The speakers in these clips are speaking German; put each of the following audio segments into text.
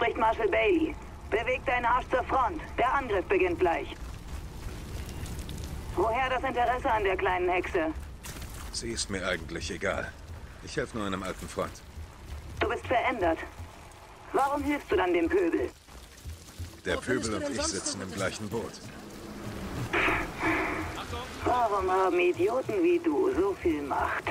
spricht Marshall Bailey. Beweg deinen Arsch zur Front. Der Angriff beginnt gleich. Woher das Interesse an der kleinen Hexe? Sie ist mir eigentlich egal. Ich helfe nur einem alten Freund. Du bist verändert. Warum hilfst du dann dem Pöbel? Der Pöbel und ich sitzen im gleichen Boot. Warum haben Idioten wie du so viel Macht?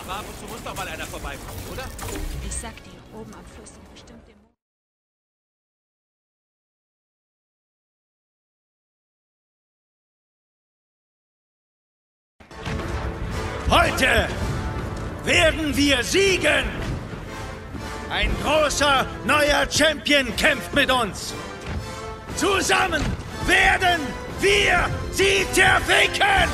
Aber ab und zu muss doch mal einer vorbeikommen, oder? Ich sag dir, oben am Fluss sind bestimmt Dämonen. Heute werden wir siegen! Ein großer, neuer Champion kämpft mit uns! Zusammen werden wir sie zerficken!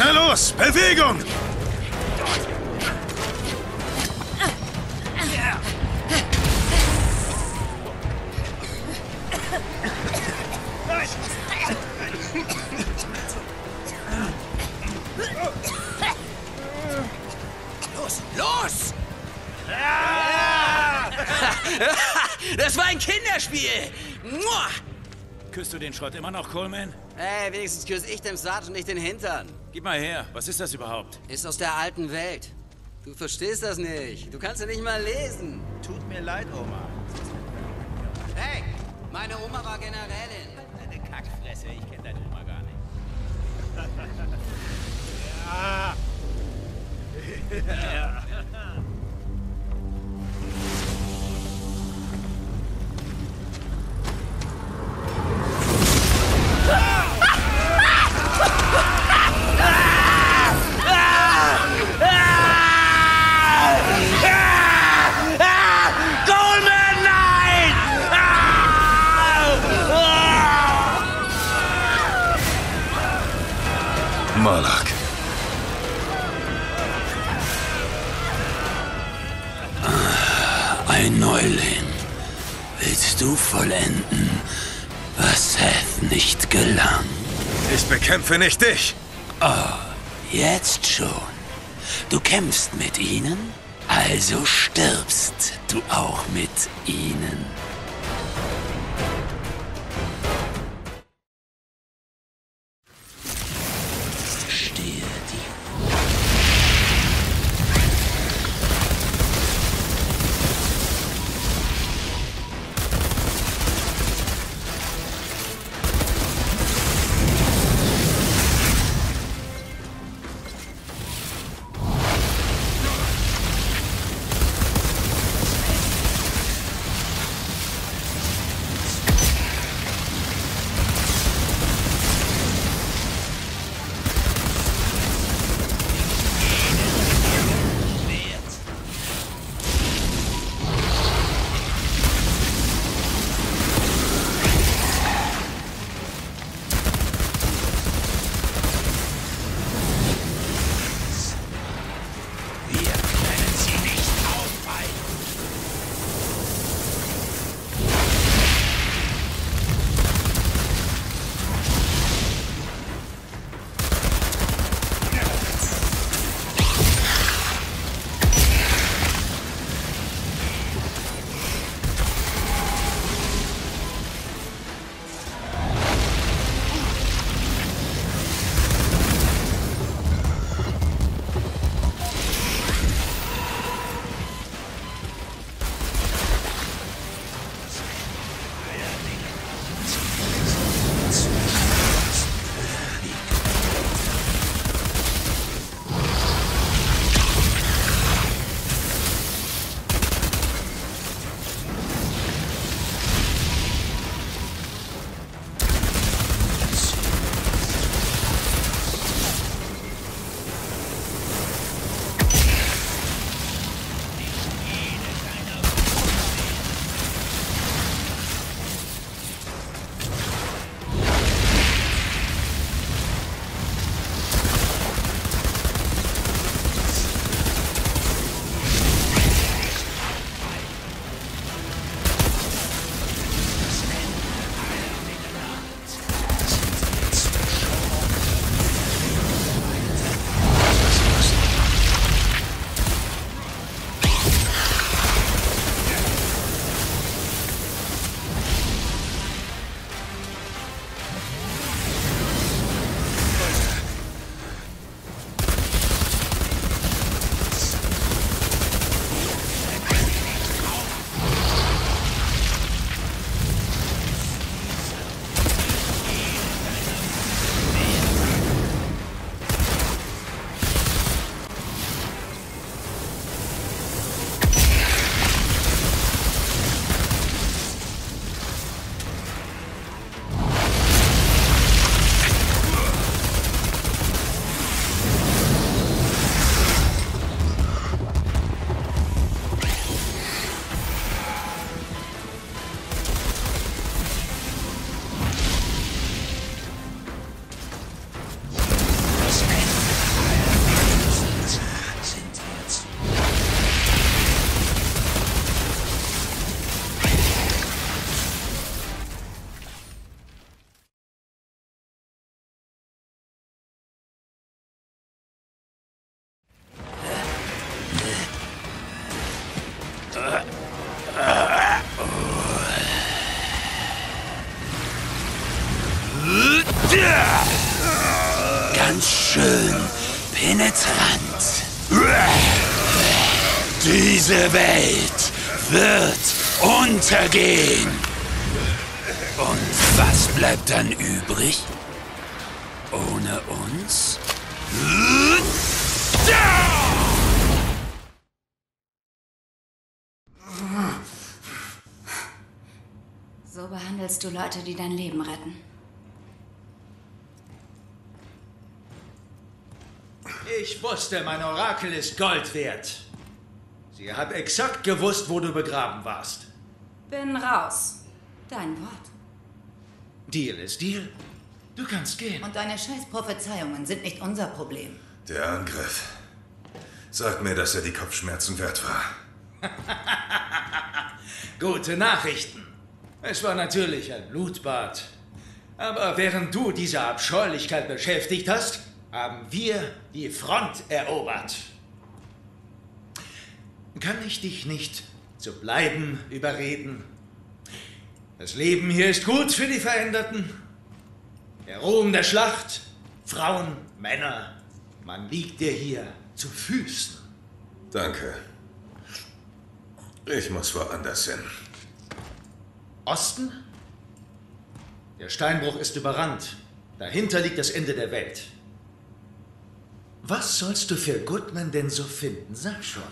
Na los, Bewegung! Los, los! Das war ein Kinderspiel! Küsst du den Schrott immer noch, Coleman? Hey, wenigstens küsse ich dem Sergeant nicht den Hintern. Gib mal her, was ist das überhaupt? Ist aus der alten Welt. Du verstehst das nicht. Du kannst ja nicht mal lesen. Tut mir leid, Oma. Hey, meine Oma war Generälin. Deine Kackfresse, ich kenne deine Oma gar nicht. Ja. Malak. Ein Neuling. Willst du vollenden, was Seth nicht gelang? Ich bekämpfe nicht dich. Oh, jetzt schon. Du kämpfst mit ihnen, also stirbst du auch mit ihnen. Ganz schön penetrant. Diese Welt wird untergehen. Und was bleibt dann übrig? Ohne uns? So behandelst du Leute, die dein Leben retten. Ich wusste, mein Orakel ist Gold wert. Sie hat exakt gewusst, wo du begraben warst. Bin raus. Dein Wort. Deal ist Deal. Du kannst gehen. Und deine scheiß Prophezeiungen sind nicht unser Problem. Der Angriff. Sag mir, dass er die Kopfschmerzen wert war. Gute Nachrichten. Es war natürlich ein Blutbad. Aber während du diese Abscheulichkeit beschäftigt hast, haben wir die Front erobert. Kann ich dich nicht zu bleiben überreden? Das Leben hier ist gut für die Veränderten. Der Ruhm der Schlacht, Frauen, Männer, man liegt dir hier zu Füßen. Danke. Ich muss woanders hin. Osten? Der Steinbruch ist überrannt. Dahinter liegt das Ende der Welt. Was sollst du für Goodman denn so finden? Sag schon.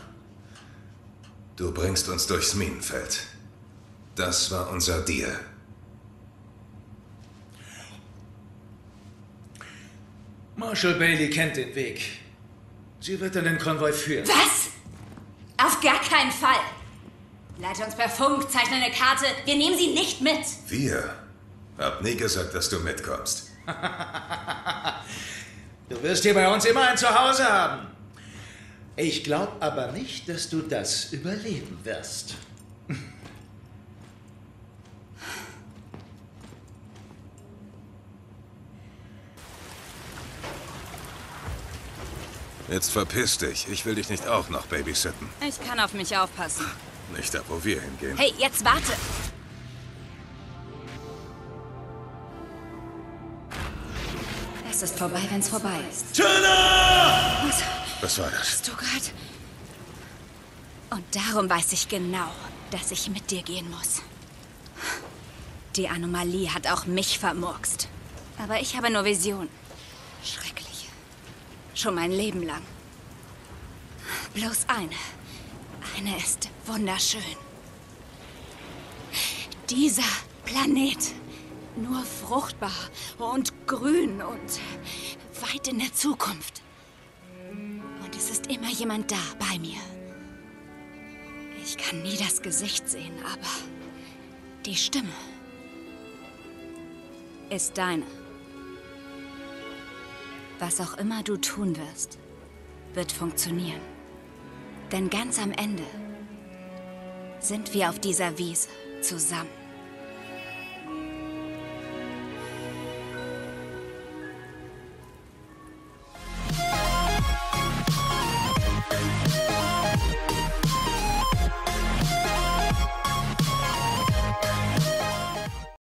Du bringst uns durchs Minenfeld. Das war unser Deal. Marshall Bailey kennt den Weg. Sie wird dann den Konvoi führen. Was? Auf gar keinen Fall. Leite uns per Funk, zeichne eine Karte. Wir nehmen sie nicht mit. Wir? Hab nie gesagt, dass du mitkommst. Du wirst hier bei uns immer ein Zuhause haben. Ich glaube aber nicht, dass du das überleben wirst. Jetzt verpiss dich. Ich will dich nicht auch noch babysitten. Ich kann auf mich aufpassen. Nicht da, wo wir hingehen. Hey, jetzt warte! Es ist vorbei, wenn's vorbei ist. Jenna! Was war das? Hast du grad? Und darum weiß ich genau, dass ich mit dir gehen muss. Die Anomalie hat auch mich vermurkst. Aber ich habe nur Visionen. Schrecklich. Schon mein Leben lang. Bloß eine. Eine ist wunderschön. Dieser Planet. Nur fruchtbar und grün und weit in der Zukunft. Und es ist immer jemand da bei mir. Ich kann nie das Gesicht sehen, aber die Stimme ist deine. Was auch immer du tun wirst, wird funktionieren. Denn ganz am Ende sind wir auf dieser Wiese zusammen.